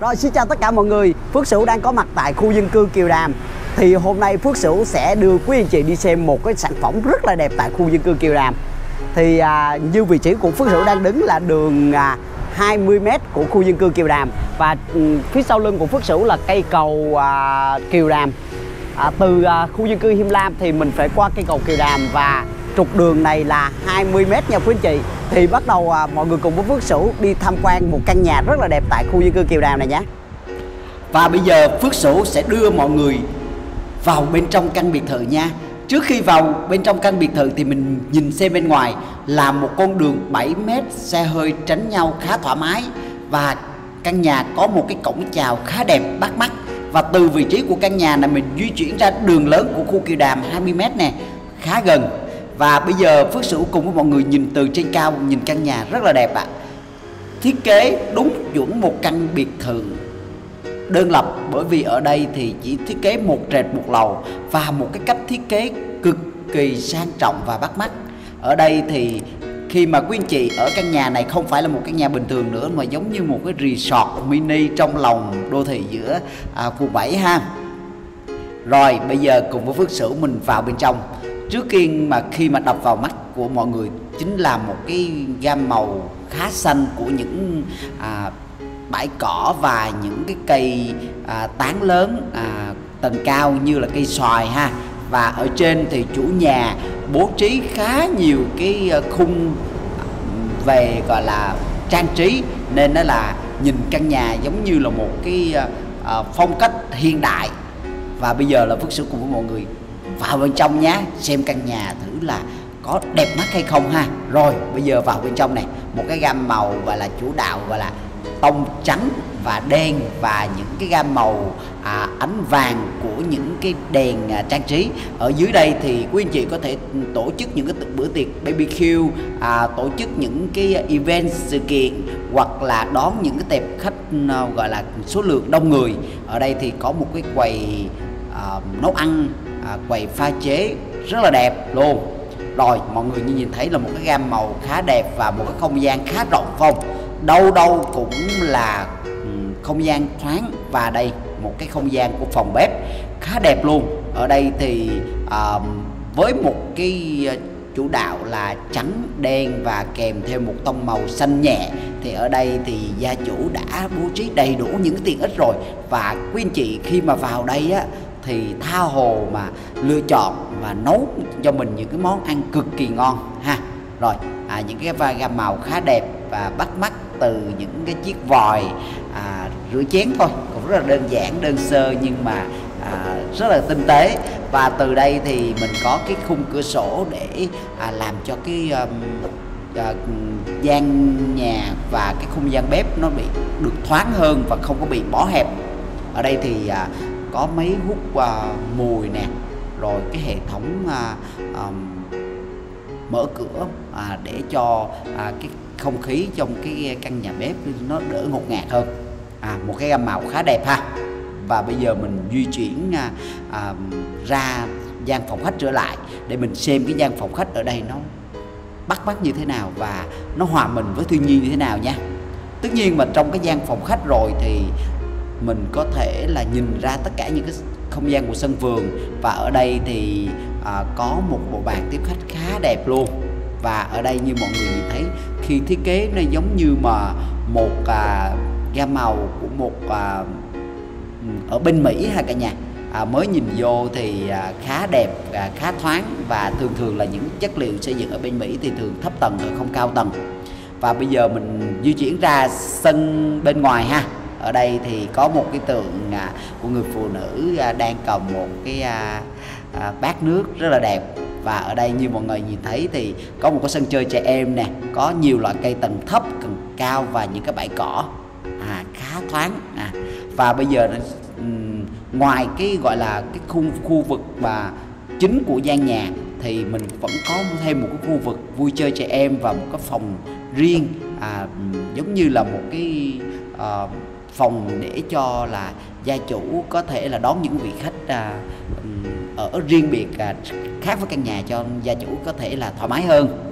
Rồi, xin chào tất cả mọi người. Phước Sửu đang có mặt tại khu dân cư Kiều Đàm. Thì hôm nay Phước Sửu sẽ đưa quý anh chị đi xem một cái sản phẩm rất là đẹp tại khu dân cư Kiều Đàm. Thì như vị trí của Phước Sửu đang đứng là đường 20m của khu dân cư Kiều Đàm. Và phía sau lưng của Phước Sửu là cây cầu Kiều Đàm. Từ khu dân cư Him Lam thì mình phải qua cây cầu Kiều Đàm. Và trục đường này là 20m nha quý anh chị. Thì bắt đầu mọi người cùng với Phước Sửu đi tham quan một căn nhà rất là đẹp tại khu dân cư Kiều Đàm này nhé. Và bây giờ Phước Sửu sẽ đưa mọi người vào bên trong căn biệt thự nha. Trước khi vào bên trong căn biệt thự thì mình nhìn xem bên ngoài là một con đường 7m xe hơi tránh nhau khá thoải mái. Và căn nhà có một cái cổng chào khá đẹp bắt mắt. Và từ vị trí của căn nhà này mình di chuyển ra đường lớn của khu Kiều Đàm 20m nè, khá gần. Và bây giờ Phước Sửu cùng với mọi người nhìn từ trên cao, nhìn căn nhà rất là đẹp ạ. Thiết kế đúng chuẩn một căn biệt thự đơn lập, bởi vì ở đây thì chỉ thiết kế một trệt một lầu và một cái cách thiết kế cực kỳ sang trọng và bắt mắt. Ở đây thì khi mà quý anh chị ở căn nhà này không phải là một căn nhà bình thường nữa mà giống như một cái resort mini trong lòng đô thị giữa quận 7 ha. Rồi bây giờ cùng với Phước Sửu mình vào bên trong. Trước khi mà đập vào mắt của mọi người chính là một cái gam màu khá xanh của những bãi cỏ và những cái cây tán lớn tầng cao như là cây xoài ha. Và ở trên thì chủ nhà bố trí khá nhiều cái khung về gọi là trang trí, nên đó là nhìn căn nhà giống như là một cái phong cách hiện đại. Và bây giờ là Phước Sửu cùng với mọi người vào bên trong nhé, xem căn nhà thử là có đẹp mắt hay không ha. Rồi bây giờ vào bên trong này, một cái gam màu gọi là chủ đạo gọi là tông trắng và đen và những cái gam màu ánh vàng của những cái đèn trang trí. Ở dưới đây thì quý anh chị có thể tổ chức những cái bữa tiệc BBQ, tổ chức những cái event sự kiện hoặc là đón những cái tệp khách gọi là số lượng đông người. Ở đây thì có một cái quầy nấu ăn, quầy pha chế rất là đẹp luôn. Rồi mọi người như nhìn thấy là một cái gam màu khá đẹp và một cái không gian khá rộng không, đâu đâu cũng là không gian thoáng. Và đây một cái không gian của phòng bếp khá đẹp luôn. Ở đây thì với một cái chủ đạo là trắng đen và kèm theo một tông màu xanh nhẹ, thì ở đây thì gia chủ đã bố trí đầy đủ những tiện ích rồi. Và quý anh chị khi mà vào đây á thì tha hồ mà lựa chọn và nấu cho mình những cái món ăn cực kỳ ngon ha. Rồi những cái gam màu khá đẹp và bắt mắt từ những cái chiếc vòi rửa chén thôi, cũng rất là đơn giản đơn sơ nhưng mà rất là tinh tế. Và từ đây thì mình có cái khung cửa sổ để làm cho cái gian nhà và cái không gian bếp nó bị được thoáng hơn và không có bị bó hẹp. Ở đây thì có máy hút mùi nè, rồi cái hệ thống mở cửa để cho cái không khí trong cái căn nhà bếp nó đỡ ngột ngạt hơn. Một cái gam màu khá đẹp ha. Và bây giờ mình di chuyển ra gian phòng khách trở lại để mình xem cái gian phòng khách ở đây nó bắt mắt như thế nào và nó hòa mình với thiên nhiên như thế nào nha. Tất nhiên mà trong cái gian phòng khách rồi thì mình có thể là nhìn ra tất cả những cái không gian của sân vườn. Và ở đây thì có một bộ bàn tiếp khách khá đẹp luôn. Và ở đây như mọi người nhìn thấy khi thiết kế nó giống như mà một gam màu của một ở bên Mỹ ha cả nhà. Mới nhìn vô thì khá đẹp, khá thoáng. Và thường thường là những chất liệu xây dựng ở bên Mỹ thì thường thấp tầng rồi không cao tầng. Và bây giờ mình di chuyển ra sân bên ngoài ha. Ở đây thì có một cái tượng của người phụ nữ đang cầm một cái bát nước rất là đẹp. Và ở đây như mọi người nhìn thấy thì có một cái sân chơi trẻ em nè, có nhiều loại cây tầng thấp, tầng cao và những cái bãi cỏ khá thoáng. Và bây giờ ngoài cái gọi là cái khu vực mà chính của gian nhà thì mình vẫn có thêm một cái khu vực vui chơi trẻ em và một cái phòng riêng giống như là một cái phòng để cho là gia chủ có thể là đón những vị khách ở riêng biệt khác với căn nhà cho gia chủ có thể là thoải mái hơn.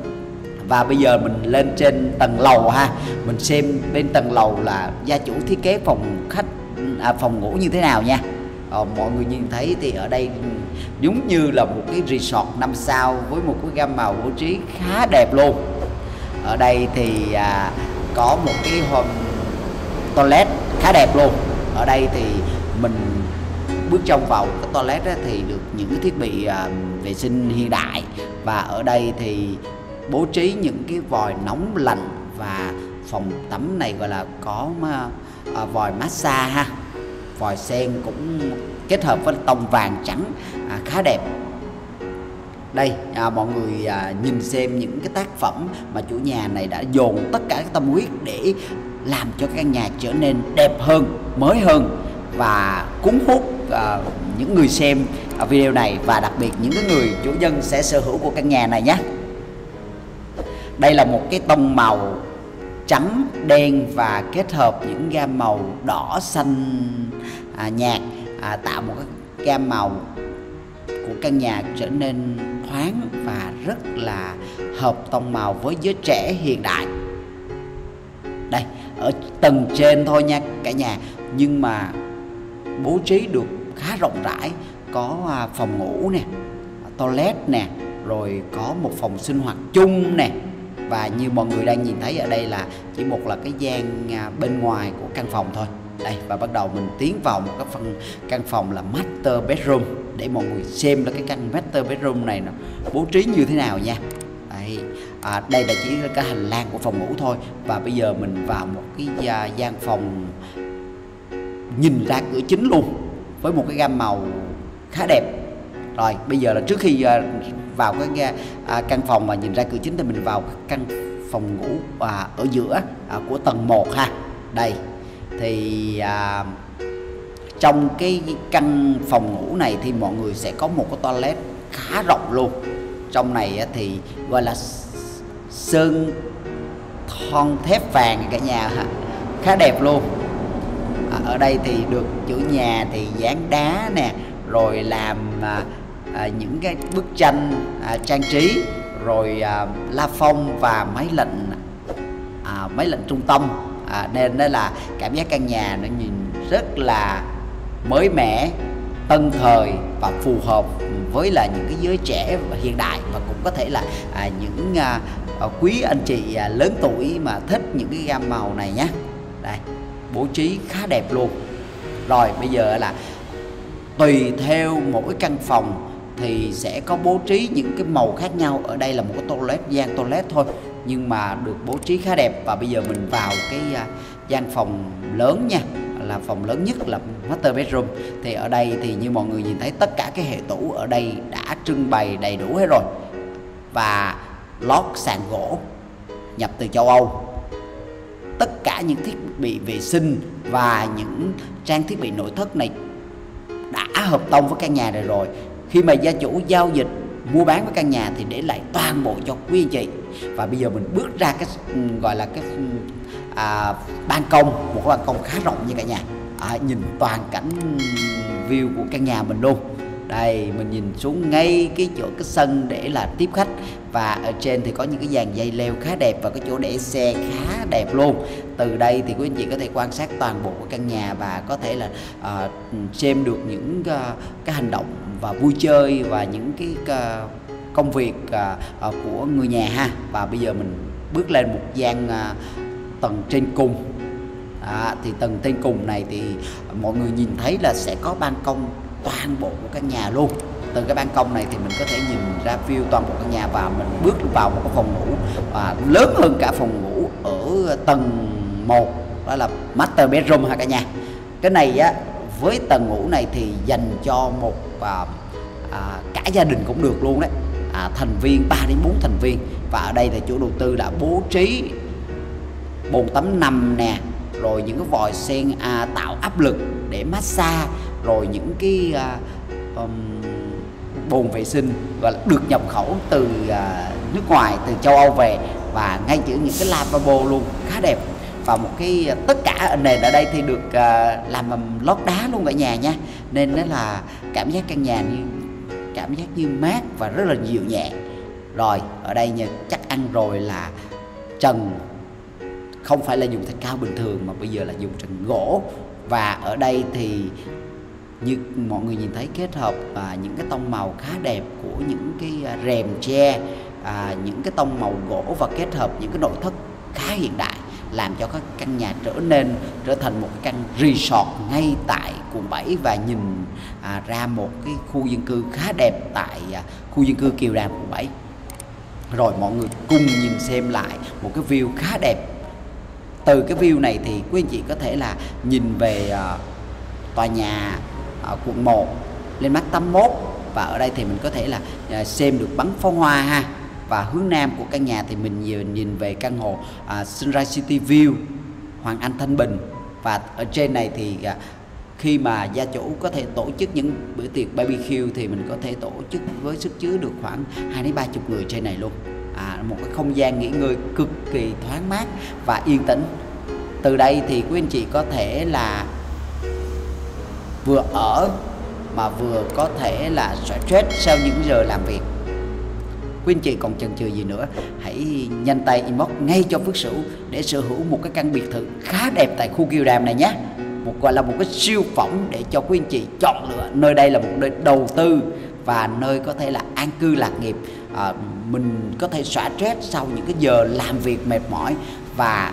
Và bây giờ mình lên trên tầng lầu ha, mình xem bên tầng lầu là gia chủ thiết kế phòng ngủ như thế nào nha. Mọi người nhìn thấy thì ở đây giống như là một cái resort 5 sao với một cái gam màu bố trí khá đẹp luôn. Ở đây thì có một cái hòm toilet khá đẹp luôn. Ở đây thì mình bước trong vào cái toilet ấy, thì được những cái thiết bị vệ sinh hiện đại. Và ở đây thì bố trí những cái vòi nóng lạnh, và phòng tắm này gọi là có vòi massage ha. Vòi sen cũng kết hợp với tông vàng trắng khá đẹp. Đây mọi người nhìn xem những cái tác phẩm mà chủ nhà này đã dồn tất cả các tâm huyết để làm cho căn nhà trở nên đẹp hơn, mới hơn và cuốn hút những người xem video này, và đặc biệt những cái người chủ nhân sẽ sở hữu của căn nhà này nhé. Đây là một cái tông màu trắng đen và kết hợp những gam màu đỏ xanh nhạt, tạo một cái gam màu của căn nhà trở nên thoáng và rất là hợp tông màu với giới trẻ hiện đại. Đây ở tầng trên thôi nha cả nhà, nhưng mà bố trí được khá rộng rãi, có phòng ngủ nè, toilet nè, rồi có một phòng sinh hoạt chung nè. Và như mọi người đang nhìn thấy ở đây là chỉ một là cái gian bên ngoài của căn phòng thôi. Đây, và bắt đầu mình tiến vào một cái căn phòng là master bedroom để mọi người xem là cái căn master bedroom này nó bố trí như thế nào nha. Đây, đây là chỉ là cái hành lang của phòng ngủ thôi. Và bây giờ mình vào một cái gian phòng nhìn ra cửa chính luôn, với một cái gam màu khá đẹp. Rồi bây giờ là trước khi vào cái căn phòng mà nhìn ra cửa chính thì mình vào căn phòng ngủ ở giữa của tầng 1 ha. Đây thì trong cái căn phòng ngủ này thì mọi người sẽ có một cái toilet khá rộng luôn. Trong này thì gọi là sơn thon thép vàng cả nhà, khá đẹp luôn. Ở đây thì được chủ nhà thì dán đá nè, rồi làm những cái bức tranh trang trí, rồi la phong và máy lạnh trung tâm, nên đó là cảm giác căn nhà nó nhìn rất là mới mẻ, tân thời và phù hợp với là những cái giới trẻ hiện đại, và cũng có thể là những quý anh chị lớn tuổi mà thích những cái gam màu này nhé. Đây bố trí khá đẹp luôn. Rồi bây giờ là tùy theo mỗi căn phòng thì sẽ có bố trí những cái màu khác nhau. Ở đây là một cái toilet, gian toilet thôi, nhưng mà được bố trí khá đẹp. Và bây giờ mình vào cái gian phòng lớn nha, là phòng lớn nhất là master bedroom. Thì ở đây thì như mọi người nhìn thấy tất cả cái hệ tủ ở đây đã trưng bày đầy đủ hết rồi, và lót sàn gỗ nhập từ châu Âu, tất cả những thiết bị vệ sinh và những trang thiết bị nội thất này đã hợp tông với căn nhà này rồi. Khi mà gia chủ giao dịch mua bán với căn nhà thì để lại toàn bộ cho quý anh chị. Và bây giờ mình bước ra cái gọi là cái ban công, một cái ban công khá rộng như cả nhà, nhìn toàn cảnh view của căn nhà mình luôn. Đây mình nhìn xuống ngay cái chỗ cái sân để là tiếp khách, và ở trên thì có những cái dàn dây leo khá đẹp và cái chỗ để xe khá đẹp luôn. Từ đây thì quý anh chị có thể quan sát toàn bộ của căn nhà và có thể là xem được những cái hành động và vui chơi và những cái công việc của người nhà ha. Và bây giờ mình bước lên một gian tầng trên cùng. Thì tầng trên cùng này thì mọi người nhìn thấy là sẽ có ban công toàn bộ của căn nhà luôn. Từ cái ban công này thì mình có thể nhìn ra view toàn bộ căn nhà, và mình bước vào một cái phòng ngủ và lớn hơn cả phòng ngủ ở tầng 1, đó là master bedroom ha cả nhà. Cái này á, với tầng ngủ này thì dành cho một cả gia đình cũng được luôn đấy, thành viên 3 đến 4 thành viên. Và ở đây thì chủ đầu tư đã bố trí bồn tắm nằm nè, rồi những cái vòi sen tạo áp lực để massage, rồi những cái bồn vệ sinh và được nhập khẩu từ nước ngoài, từ châu Âu về, và ngay giữa những cái lavabo luôn, khá đẹp. Và một cái tất cả nền ở đây thì được làm bằng lót đá luôn cả nhà nha, nên đó là cảm giác căn nhà như cảm giác như mát và rất là dịu nhẹ. Rồi ở đây nha, chắc ăn rồi là trần không phải là dùng thạch cao bình thường mà bây giờ là dùng trần gỗ. Và ở đây thì như mọi người nhìn thấy kết hợp những cái tông màu khá đẹp của những cái rèm tre, những cái tông màu gỗ và kết hợp những cái nội thất khá hiện đại, làm cho các căn nhà trở thành một cái căn resort ngay tại quận 7 và nhìn ra một cái khu dân cư khá đẹp tại khu dân cư Kiều Đàm quận 7. Rồi mọi người cùng nhìn xem lại một cái view khá đẹp. Từ cái view này thì quý anh chị có thể là nhìn về tòa nhà quận 1 lên mắt 81, và ở đây thì mình có thể là xem được bắn pháo hoa ha. Và hướng nam của căn nhà thì mình nhìn về căn hộ Sunrise City View, Hoàng Anh Thanh Bình. Và ở trên này thì khi mà gia chủ có thể tổ chức những bữa tiệc BBQ thì mình có thể tổ chức với sức chứa được khoảng 20-30 người trên này luôn. Một cái không gian nghỉ ngơi cực kỳ thoáng mát và yên tĩnh. Từ đây thì quý anh chị có thể là vừa ở mà vừa có thể là stress sau những giờ làm việc. Quý anh chị còn chần chừ gì nữa, hãy nhanh tay inbox ngay cho Phước Sửu để sở hữu một cái căn biệt thự khá đẹp tại khu Kiều Đàm này nhé. Gọi là một cái siêu phẩm để cho quý anh chị chọn lựa. Nơi đây là một nơi đầu tư và nơi có thể là an cư lạc nghiệp. Mình có thể xả stress sau những cái giờ làm việc mệt mỏi và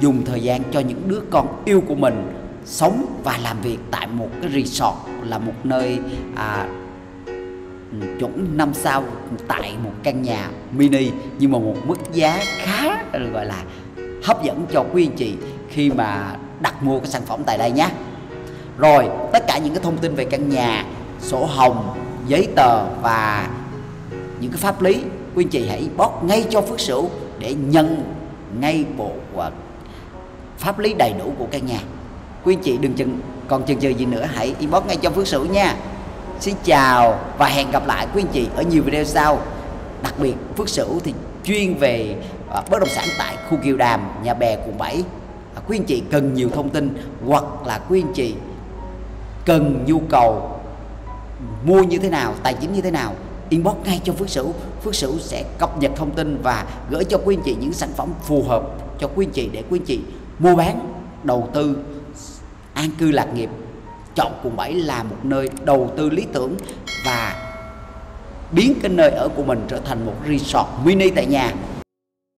dùng thời gian cho những đứa con yêu của mình sống và làm việc tại một cái resort, là một nơi chuẩn 5 sao tại một căn nhà mini, nhưng mà một mức giá khá gọi là hấp dẫn cho quý anh chị khi mà đặt mua cái sản phẩm tại đây nhé. Rồi tất cả những cái thông tin về căn nhà, sổ hồng, giấy tờ và những cái pháp lý, quý anh chị hãy inbox ngay cho Phước Sửu để nhận ngay bộ pháp lý đầy đủ của căn nhà. Quý anh chị đừng còn chần chừ gì nữa, hãy inbox ngay cho Phước Sửu nha. Xin chào và hẹn gặp lại quý anh chị ở nhiều video sau. Đặc biệt Phước Sửu thì chuyên về bất động sản tại khu Kiều Đàm, Nhà Bè, quận 7. Quý anh chị cần nhiều thông tin hoặc là quý anh chị cần nhu cầu mua như thế nào, tài chính như thế nào, inbox ngay cho Phước Sửu. Phước Sửu sẽ cập nhật thông tin và gửi cho quý anh chị những sản phẩm phù hợp cho quý anh chị để quý anh chị mua bán, đầu tư, an cư lạc nghiệp. Chọn quận 7 là một nơi đầu tư lý tưởng và biến cái nơi ở của mình trở thành một resort mini tại nhà.